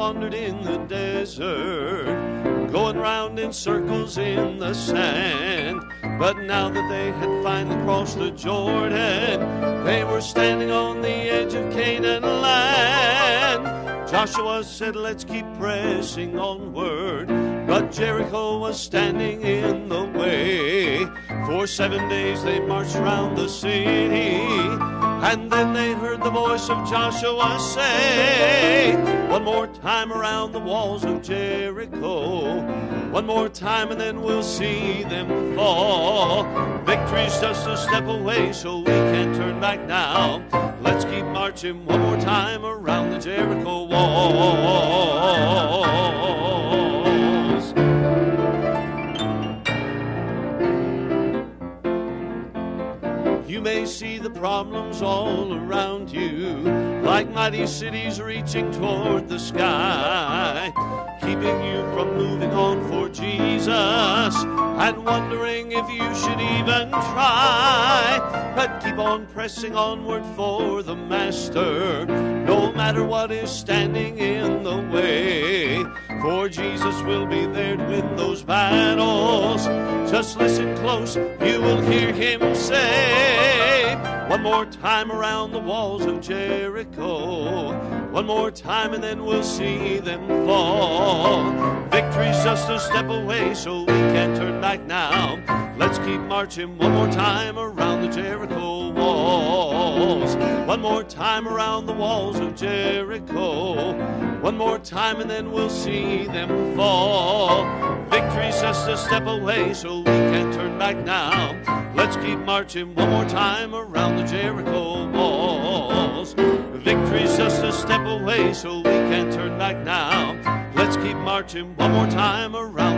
wandered in the desert, going round in circles in the sand. But now that they had finally crossed the Jordan, they were standing on the edge of Canaan land. Joshua said, let's keep pressing onward, but Jericho was standing in the way. For 7 days they marched round the city, and then they heard the voice of Joshua say, one more time around the walls of Jericho, one more time and then we'll see them fall. Victory's just a step away, so we can't turn back now. Let's keep marching one more time around the Jericho walls. You may see the problems all around you, like mighty cities reaching toward the sky, keeping you from moving on for Jesus, and wondering if you should even try. But keep on pressing onward for the Master, no matter what is standing in the way. For Jesus will be there to win those battles. Just listen close, you will hear him say, one more time around the walls of Jericho, one more time and then we'll see them fall. Victory's just a step away, so we can't turn back now. Let's keep marching one more time around the Jericho walls, one more time around the walls of Jericho, one more time and then we'll see them fall. Victory's just a step away, so we can't turn back now. Let's keep marching one more time around the Jericho walls. Victory's just a step away, so we can't turn back now. Let's keep marching one more time around